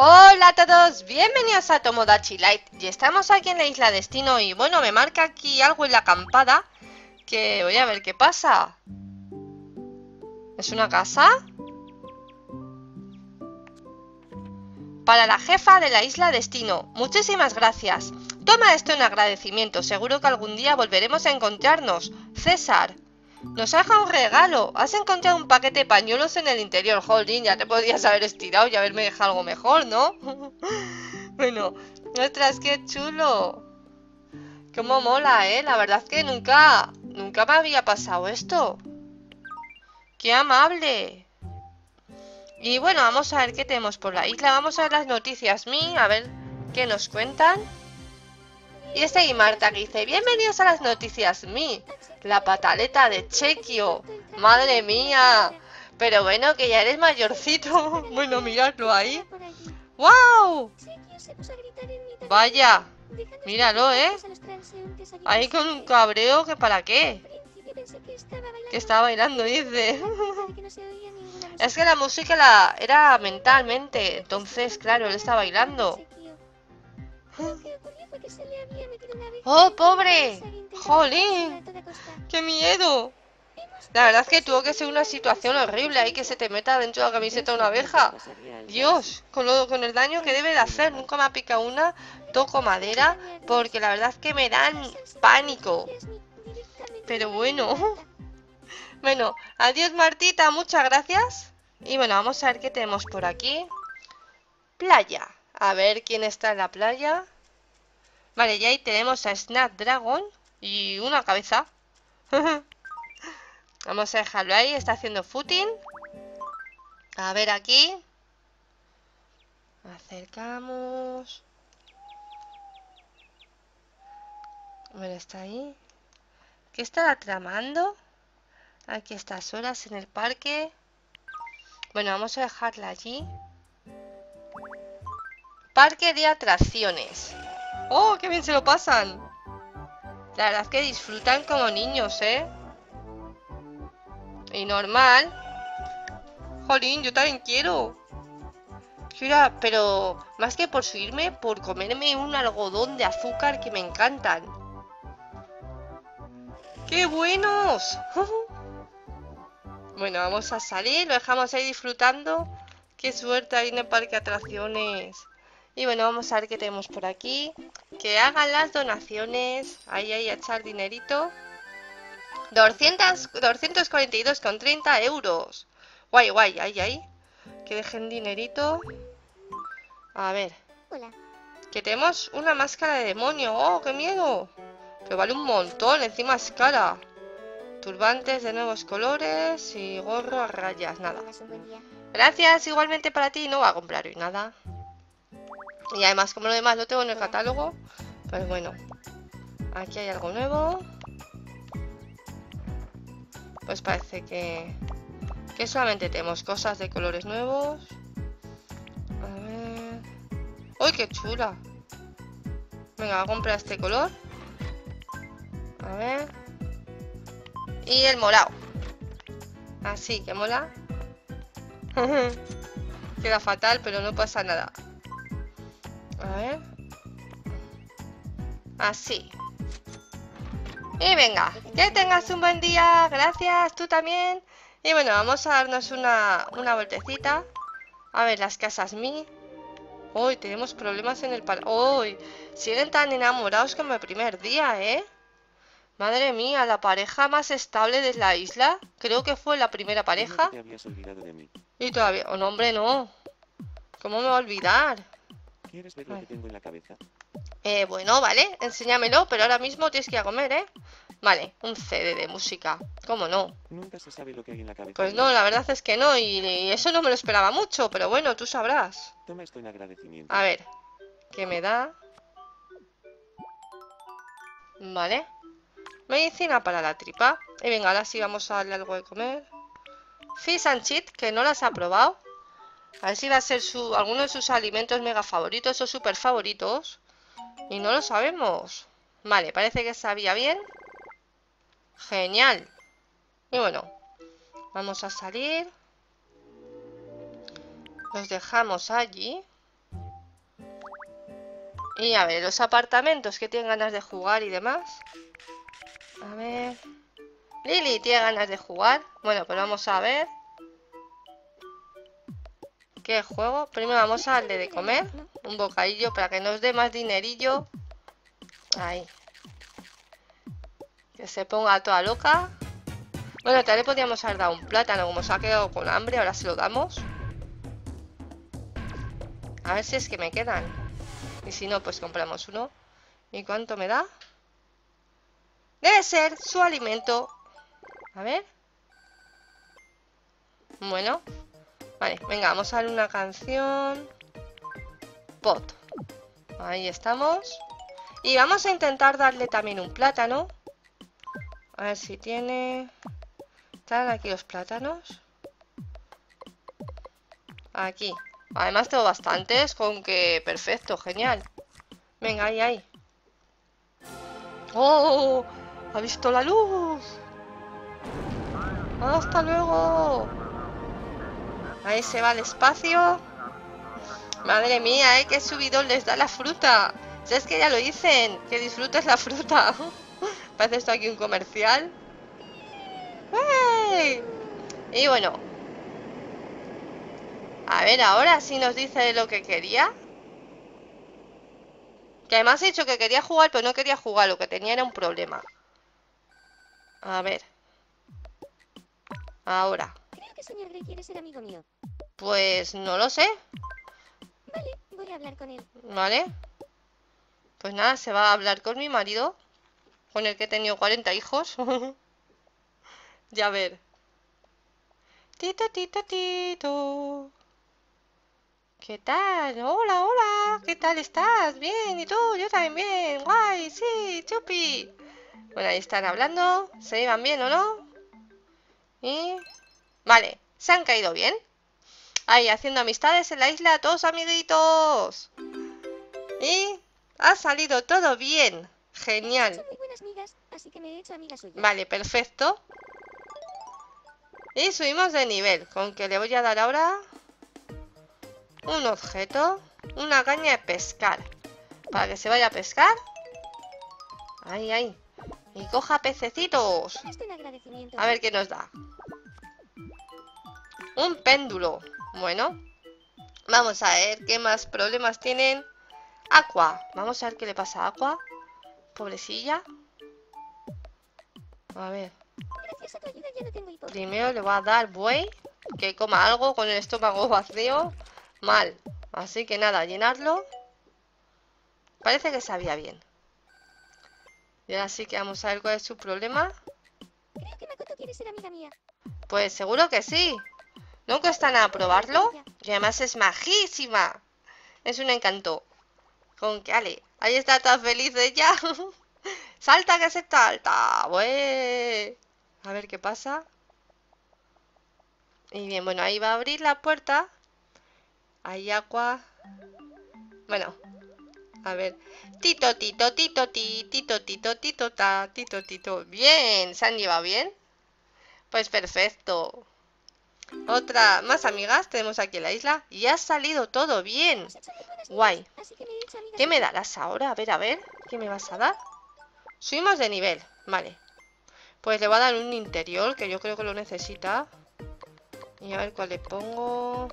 Hola a todos, bienvenidos a Tomodachi Life. Y estamos aquí en la Isla Destino. Y bueno, me marca aquí algo en la acampada, que voy a ver qué pasa. ¿Es una casa? Para la jefa de la Isla Destino, muchísimas gracias. Toma esto en agradecimiento, seguro que algún día volveremos a encontrarnos. César, nos haga un regalo. Has encontrado un paquete de pañuelos en el interior. Jolín, ya te podrías haber estirado y haberme dejado algo mejor, ¿no? Bueno, ostras, qué chulo. Cómo mola, ¿eh? La verdad es que nunca me había pasado esto. ¡Qué amable! Y bueno, vamos a ver qué tenemos por la isla. Vamos a ver las noticias, a ver qué nos cuentan. Y esta y Marta que dice, bienvenidos a las noticias, la pataleta de Chequio. Madre mía. Pero bueno, que ya eres mayorcito. Bueno, miradlo ahí. ¡Wow! Vaya, míralo, ¿eh? Ahí con un cabreo que para qué. Que estaba bailando, dice. Es que la música era mentalmente. Entonces, claro, él está bailando. ¡Oh, pobre! ¡Jolín! ¡Qué miedo! La verdad es que tuvo que ser una situación horrible ahí, que se te meta dentro de la camiseta una abeja. Dios, con el daño que debe de hacer. Nunca me ha picado una. Toco madera porque la verdad es que me dan pánico. Pero bueno. Bueno, adiós Martita, muchas gracias. Y bueno, vamos a ver qué tenemos por aquí. Playa. A ver quién está en la playa. Vale, y ahí tenemos a Snapdragon y una cabeza. Vamos a dejarlo ahí, está haciendo footing. A ver aquí. Acercamos. Bueno, está ahí. ¿Qué estará tramando? Aquí estas horas en el parque. Bueno, vamos a dejarla allí. Parque de atracciones. ¡Oh, qué bien se lo pasan! La verdad es que disfrutan como niños, ¿eh? Y normal. Jolín, yo también quiero. Mira, pero más que por subirme, por comerme un algodón de azúcar que me encantan. ¡Qué buenos! Bueno, vamos a salir, lo dejamos ahí disfrutando. ¡Qué suerte hay en el parque de atracciones! Y bueno, vamos a ver qué tenemos por aquí. Que hagan las donaciones. Ahí, ahí, a echar dinerito. 242,30 euros. Guay, guay, ahí, ahí. Que dejen dinerito. A ver. Hola. Que tenemos una máscara de demonio. ¡Oh, qué miedo! Pero vale un montón, encima es cara. Turbantes de nuevos colores y gorro a rayas, nada. Gracias, igualmente para ti. No va a comprar hoy nada. Y además, como lo demás lo tengo en el catálogo, pues bueno. Aquí hay algo nuevo. Pues parece que solamente tenemos cosas de colores nuevos. A ver. ¡Uy, qué chula! Venga, voy a comprar este color. A ver. Y el morado. Así que mola. Queda fatal, pero no pasa nada. A ver. Así. Y venga, que tengas un buen día. Gracias, tú también. Y bueno, vamos a darnos una vueltecita. A ver, las casas Hoy tenemos problemas en el palacio. Hoy siguen tan enamorados como el primer día, ¿eh? Madre mía, la pareja más estable de la isla. Creo que fue la primera pareja. ¿Te habías olvidado de mí? Y todavía... Oh, no, hombre, no. ¿Cómo me va a olvidar? ¿Quieres ver lo que tengo en la cabeza? Bueno, vale, enséñamelo, pero ahora mismo tienes que ir a comer, ¿eh? Vale, un CD de música. ¿Cómo no? Nunca se sabe lo que hay en la cabeza. Pues no, la verdad es que no, y eso no me lo esperaba mucho, pero bueno, tú sabrás. Toma esto en agradecimiento. A ver, ¿qué me da? Vale. Medicina para la tripa. Y venga, ahora sí vamos a darle algo de comer. Fish and Chips, que no las ha probado. A ver si va a ser alguno de sus alimentos mega favoritos o super favoritos. Y no lo sabemos. Vale, parece que sabía bien. Genial. Y bueno, vamos a salir. Los dejamos allí. Y a ver, los apartamentos que tienen ganas de jugar y demás. A ver... Lili tiene ganas de jugar. Bueno, pues vamos a ver. ¿Qué juego? Primero vamos a darle de comer. Un bocadillo para que nos dé más dinerillo. Ahí. Que se ponga toda loca. Bueno, tal vez podríamos haber dado un plátano. Como se ha quedado con hambre, ahora se lo damos. A ver si es que me quedan. Y si no, pues compramos uno. ¿Y cuánto me da? Debe ser su alimento. A ver. Bueno. Vale, venga, vamos a darle una canción. Pot. Ahí estamos. Y vamos a intentar darle también un plátano. A ver si tiene... Están aquí los plátanos. Aquí. Además tengo bastantes, con que... Perfecto, genial. Venga, ahí, ahí. ¡Oh! ¡Ha visto la luz! ¡Hasta luego! Ahí se va al espacio. Madre mía, ¿eh? ¡Qué subidón les da la fruta! Si es que ya lo dicen, que disfrutes la fruta. Parece esto aquí un comercial. ¡Hey! Y bueno. A ver, ahora sí nos dice lo que quería. Que además he dicho que quería jugar, pero no quería jugar. Lo que tenía era un problema. A ver. Ahora. Creo que señor Rey quiere ser amigo mío. Pues no lo sé. Vale, voy a hablar con él. Vale. Pues nada, se va a hablar con mi marido. Con el que he tenido 40 hijos. Ya ver. Tito, tito, tito. ¿Qué tal? Hola, hola. ¿Qué tal estás? Bien, ¿y tú? Yo también bien. Guay, sí, chupi. Bueno, ahí están hablando. ¿Se iban bien o no? Y... Vale, se han caído bien. Ahí, haciendo amistades en la isla, todos amiguitos. Y... ha salido todo bien. Genial. Son muy buenas migas, así que me he hecho amiga suya. Vale, perfecto. Y subimos de nivel. Con que le voy a dar ahora... un objeto, una caña de pescar, para que se vaya a pescar. Ahí, ahí. Y coja pececitos. A ver qué nos da. Un péndulo. Bueno. Vamos a ver qué más problemas tienen. Aqua. Vamos a ver qué le pasa a Aqua. Pobrecilla. A ver. Primero le voy a dar buey. Que coma algo con el estómago vacío. Mal, así que nada, llenarlo. Parece que sabía bien. Y ahora sí que vamos a ver cuál es su problema. Creo que Makoto quiere ser amiga mía. Pues seguro que sí. No cuesta nada probarlo. Y además es majísima. Es un encanto. Con que, ale, ahí está tan feliz ella. Salta que se salta. Ué. A ver qué pasa. Y bien, bueno, ahí va a abrir la puerta. Hay agua. Bueno, a ver. Tito, tito, tito, tito, tito, tito, ta, tito, tito. Bien, ¿se han llevado bien? Pues perfecto. Otra, más amigas tenemos aquí en la isla. Y ha salido todo bien. Guay. ¿Qué me darás ahora? A ver, ¿qué me vas a dar? Subimos de nivel, vale. Pues le voy a dar un interior, que yo creo que lo necesita. Y a ver cuál le pongo...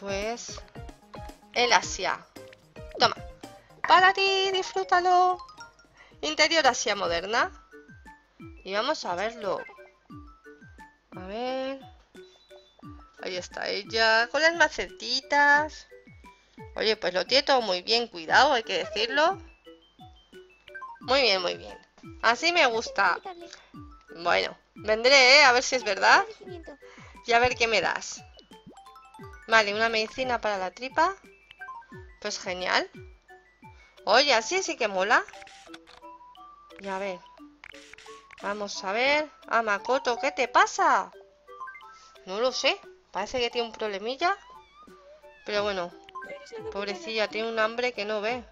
Pues el Asia. Toma. Para ti, disfrútalo. Interior Asia moderna. Y vamos a verlo. A ver. Ahí está ella. Con las macetitas. Oye, pues lo tiene todo muy bien cuidado, hay que decirlo. Muy bien, muy bien. Así me gusta. Bueno, vendré, ¿eh? A ver si es verdad. Y a ver qué me das. Vale, una medicina para la tripa. Pues genial. Oye, así sí que mola. Y a ver. Vamos a ver. Ah, Makoto, ¿qué te pasa? No lo sé. Parece que tiene un problemilla. Pero bueno. Pobrecilla, tiene un hambre que no ve.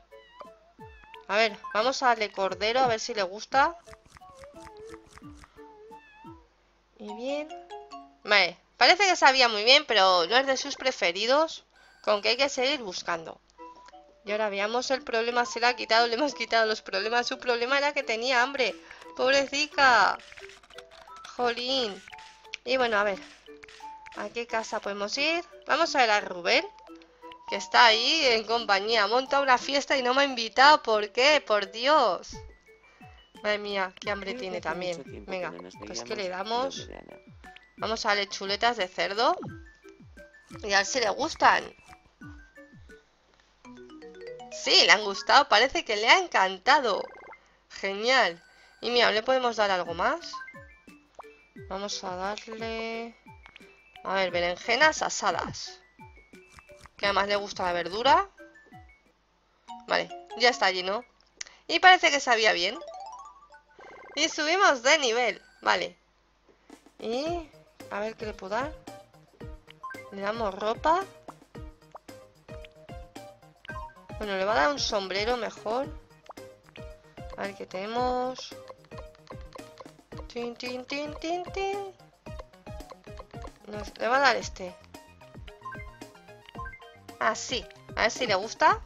A ver, vamos a darle cordero a ver si le gusta. Y bien. Vale. Parece que sabía muy bien, pero no es de sus preferidos, con que hay que seguir buscando. Y ahora veamos, el problema se le ha quitado, le hemos quitado los problemas. Su problema era que tenía hambre. ¡Pobrecita! ¡Jolín! Y bueno, a ver, ¿a qué casa podemos ir? Vamos a ver a Rubén, que está ahí en compañía. Monta una fiesta y no me ha invitado. ¿Por qué? ¡Por Dios! Madre mía, qué hambre tiene también. Venga, pues que le damos. Vamos a darle chuletas de cerdo. Y a ver si le gustan. Sí, le han gustado. Parece que le ha encantado. Genial. Y mira, ¿le podemos dar algo más? Vamos a darle... A ver, berenjenas asadas. Que además le gusta la verdura. Vale, ya está lleno. Y parece que sabía bien. Y subimos de nivel. Vale. Y... A ver qué le puedo dar. Le damos ropa. Bueno, le va a dar un sombrero mejor. A ver qué tenemos. Tin, tin, tin, tin, tin. Nos, le va a dar este. Así. A ver si le gusta.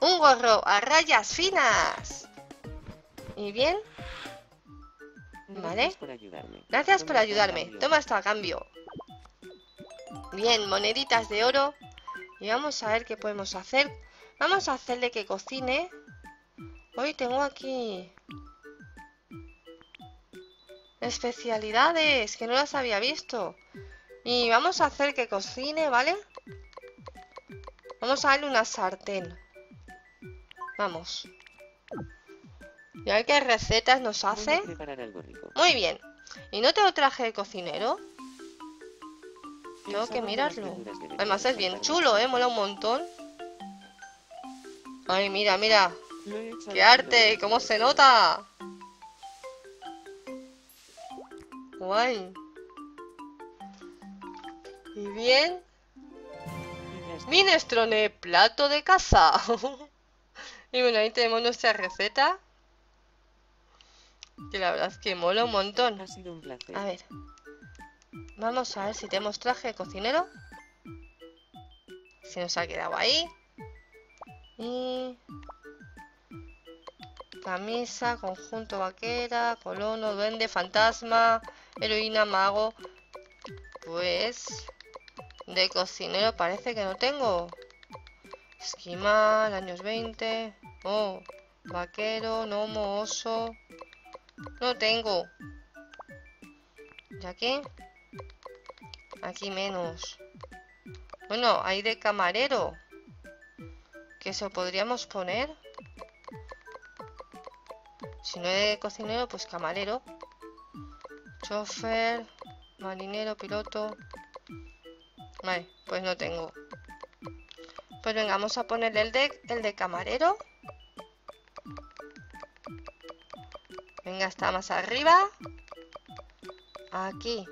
Un gorro a rayas finas. Y bien. Vale. Gracias por ayudarme. Toma esto a cambio. Bien, moneditas de oro. Y vamos a ver qué podemos hacer. Vamos a hacerle que cocine. Hoy tengo aquí especialidades que no las había visto. Y vamos a hacer que cocine, ¿vale? Vamos a darle una sartén. Vamos. Y a ver qué recetas nos hace. Muy bien. ¿Y no tengo traje de cocinero? Tengo que mirarlo. Además es bien chulo, mola un montón. Ay, mira, mira. ¡Qué arte! ¡Cómo se nota! Guay. Y bien. Minestrone, plato de casa. Y bueno, ahí tenemos nuestra receta. Que la verdad es que mola un montón. Ha sido un placer. A ver. Vamos a ver si tenemos traje de cocinero. Se nos ha quedado ahí. Y... Camisa, conjunto vaquera, colono, duende, fantasma, heroína, mago. Pues... De cocinero parece que no tengo. Esquimal, años 20. Oh, vaquero, gnomo, oso. No tengo. ¿Y aquí? Aquí menos. Bueno, hay de camarero. Que eso podríamos poner. Si no es cocinero, pues camarero. Chofer, marinero, piloto. Vale, pues no tengo. Pues venga, vamos a ponerle el de camarero. Venga, está más arriba. Aquí.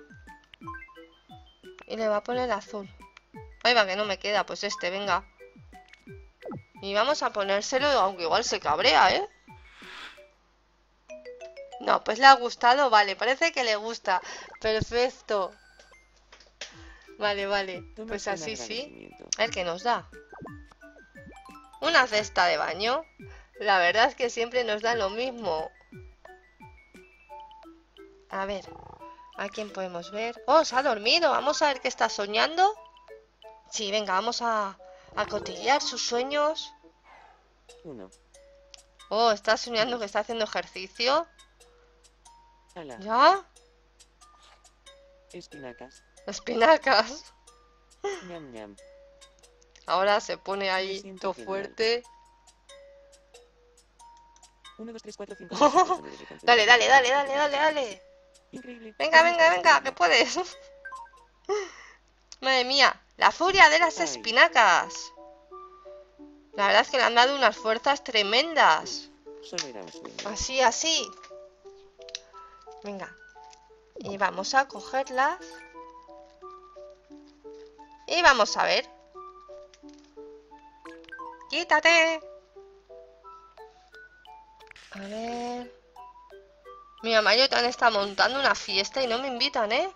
Y le va a poner azul. Ahí va, que no me queda. Pues este, venga. Y vamos a ponérselo, aunque igual se cabrea, ¿eh? No, pues le ha gustado, vale, parece que le gusta. Perfecto. Vale, vale, pues así sí. A ver qué nos da. Una cesta de baño. La verdad es que siempre nos da lo mismo. A ver, ¿a quién podemos ver? ¡Oh, se ha dormido! Vamos a ver qué está soñando. Sí, venga, vamos a cotillear sus sueños. Oh, está soñando que está haciendo ejercicio. Hola. ¿Ya? Espinacas. Espinacas. Ñam, ñam. Ahora se pone ahí todo fuerte. 1, 2, 3, 4, 5, 6, 7, 8, 9, 10, 11, dale, dale, dale, dale, dale, dale. Increíble. Venga, venga, venga, que puedes. Madre mía, la furia de las espinacas. La verdad es que le han dado unas fuerzas tremendas. Así, así. Venga. Y vamos a cogerlas. Y vamos a ver. ¡Quítate! A ver... Mi mamá y yo también está montando una fiesta y no me invitan, ¿eh?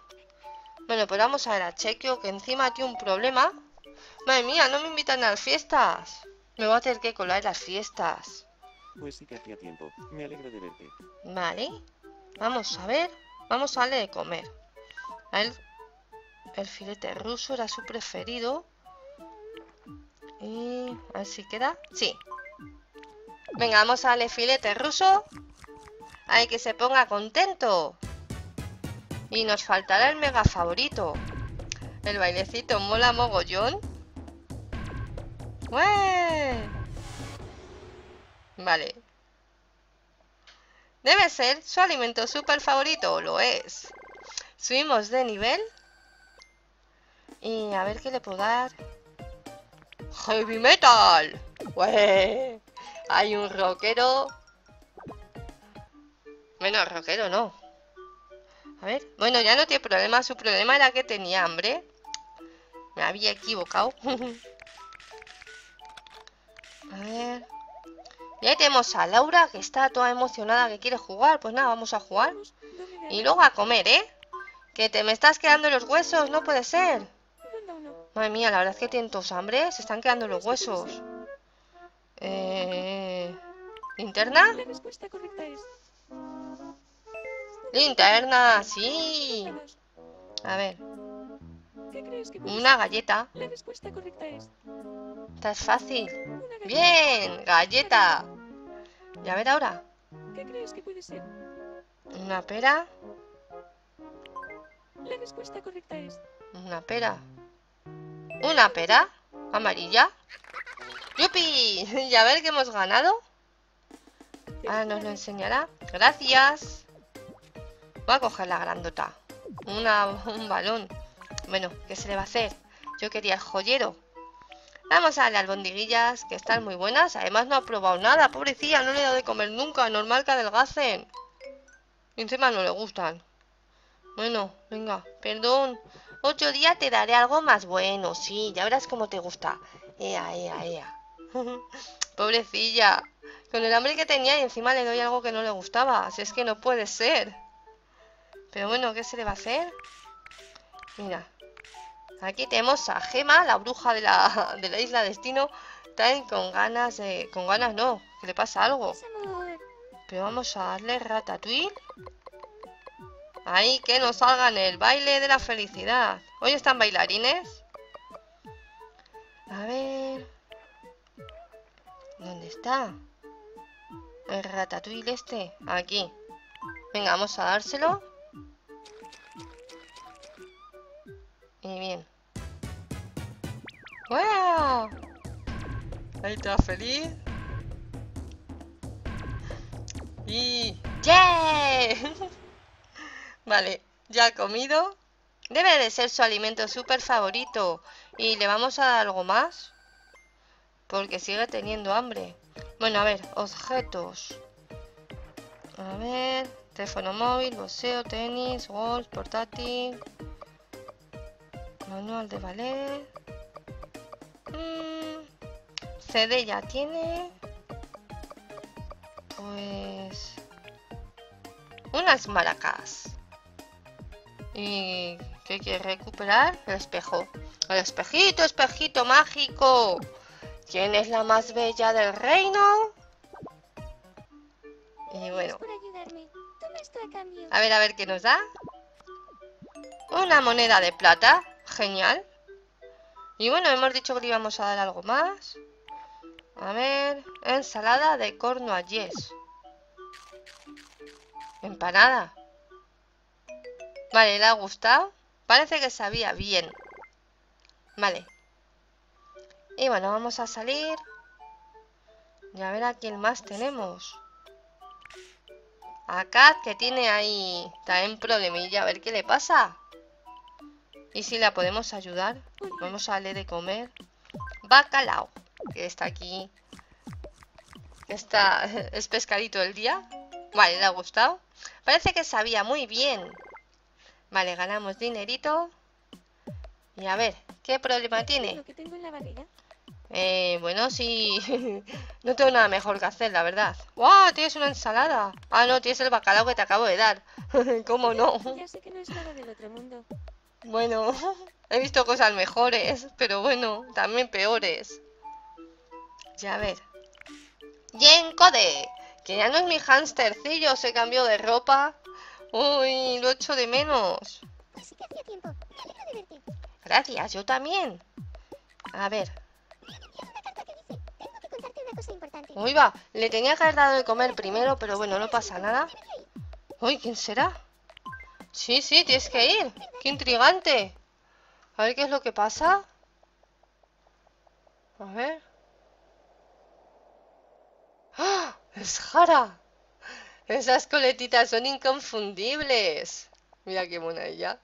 Bueno, pues vamos a ver a Chequio, que encima tiene un problema. Madre mía, no me invitan a las fiestas. Me voy a tener que colar las fiestas. Pues sí que hacía tiempo. Me alegro de verte. Vale. Vamos a ver. Vamos a darle de comer. A él, el filete ruso era su preferido. Y... ¿así queda? Sí. Venga, vamos a darle filete ruso. Hay que se ponga contento. Y nos faltará el mega favorito. El bailecito mola mogollón. ¡Ué! Vale. Debe ser su alimento super favorito. Lo es. Subimos de nivel. Y a ver qué le puedo dar. ¡Heavy metal! ¡Ué! Hay un rockero. Bueno, rockero no. A ver. Bueno, ya no tiene problema. Su problema era que tenía hambre. Me había equivocado. A ver. Y ahí tenemos a Laura, que está toda emocionada, que quiere jugar. Pues nada, vamos a jugar. Y luego a comer, ¿eh? Que te me estás quedando los huesos, no puede ser. Madre mía, la verdad es que tienen todos hambre. Se están quedando los huesos. ¿Linterna? Linterna, sí. A ver. Una galleta. La respuesta correcta es... Esta es fácil. Bien, galleta. Y a ver ahora. ¿Qué crees que puede ser? Una pera. La respuesta correcta es... Una pera. Una pera amarilla. ¡Yupi! Y a ver qué hemos ganado. Ahora nos lo enseñará. Gracias. Voy a coger la grandota. Un balón. Bueno, ¿qué se le va a hacer? Yo quería el joyero. Vamos a darle albondiguillas, que están muy buenas. Además no ha probado nada, pobrecilla. No le he dado de comer nunca, normal que adelgacen. Y encima no le gustan. Bueno, venga, perdón. 8 días te daré algo más bueno. Sí, ya verás cómo te gusta. Ea, ea, ea. Pobrecilla. Con el hambre que tenía y encima le doy algo que no le gustaba. Si es que no puede ser. Pero bueno, ¿qué se le va a hacer? Mira. Aquí tenemos a Gema, la bruja de la Isla Destino. Están con ganas de... Con ganas no, que le pasa algo. Pero vamos a darle ratatouille. Ahí, que nos salgan el baile de la felicidad. Hoy están bailarines. A ver... ¿Dónde está? El ratatouille este. Aquí. Venga, vamos a dárselo. Y bien. ¡Wow! Ahí está feliz. Y... ¡Yeah! Vale, ya ha comido. Debe de ser su alimento súper favorito. Y le vamos a dar algo más. Porque sigue teniendo hambre. Bueno, a ver, objetos. A ver, teléfono móvil, boxeo, tenis, golf, portátil. Manual de ballet. CD ya tiene. Pues... unas maracas. ¿Y qué quiere recuperar? El espejo. El espejito, espejito mágico. ¿Quién es la más bella del reino? Y bueno. A ver qué nos da. Una moneda de plata. Genial. Y bueno, hemos dicho que le íbamos a dar algo más. A ver. Ensalada de cornualles. Empanada. Vale, le ha gustado. Parece que sabía bien. Vale. Y bueno, vamos a salir. Y a ver a quién más tenemos. A Kat, que tiene ahí también problemilla. A ver qué le pasa. Y si la podemos ayudar. Vamos a darle de comer. Bacalao. Que está aquí. Está... es pescadito del día. Vale, le ha gustado. Parece que sabía muy bien. Vale, ganamos dinerito. Y a ver, ¿qué problema tiene? Lo que tengo en la barriga. Bueno, sí. No tengo nada mejor que hacer, la verdad. ¡Wow! Tienes una ensalada. Ah, no, tienes el bacalao que te acabo de dar. ¿Cómo no? Ya sé que no es nada del otro mundo. Bueno, he visto cosas mejores, pero bueno, también peores. Ya ver. ¡Yencode! Que ya no es mi hamstercillo, se cambió de ropa. Uy, lo echo de menos. Así que hacía tiempo. Me alegro de verte. Gracias, yo también. A ver. Uy, va, le tenía que haber dado de comer primero, pero bueno, no pasa nada. Uy, ¿quién será? Sí, sí, tienes que ir. ¡Qué intrigante! A ver qué es lo que pasa. A ver. ¡Ah! ¡Es Jara! Esas coletitas son inconfundibles. Mira qué mona ella.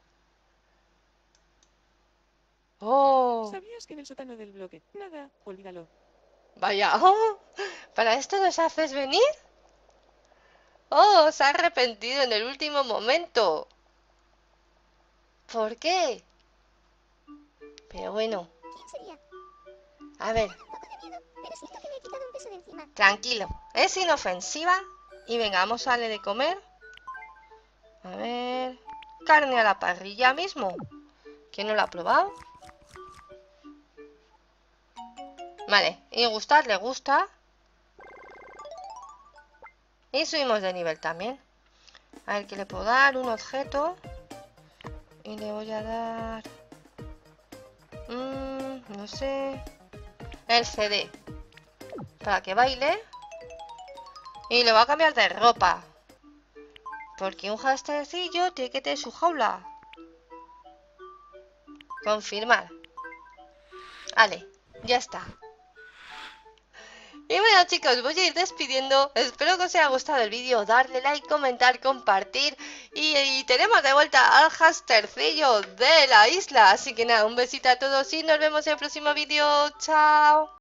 ¡Oh! ¿Sabías que en el sótano del bloque? Nada, olvídalo. Vaya, oh, ¿para esto nos haces venir? Oh, se ha arrepentido en el último momento. ¿Por qué? Pero bueno. ¿Quién sería? A ver. Un poco de miedo, pero siento que me he quitado un peso de encima. Tranquilo, es inofensiva. Y venga, vamos a darle de comer. A ver. Carne a la parrilla mismo. ¿Quién no la ha probado? Vale, y gustar le gusta. Y subimos de nivel también. A ver, que le puedo dar un objeto. Y le voy a dar... no sé... El CD. Para que baile. Y le voy a cambiar de ropa. Porque un hamstercillo tiene que tener su jaula. Confirmar. Vale, ya está. Y bueno, chicos, voy a ir despidiendo. Espero que os haya gustado el vídeo. Darle like, comentar, compartir. Y tenemos de vuelta al hamstercillo de la isla. Así que nada, un besito a todos y nos vemos en el próximo vídeo. Chao.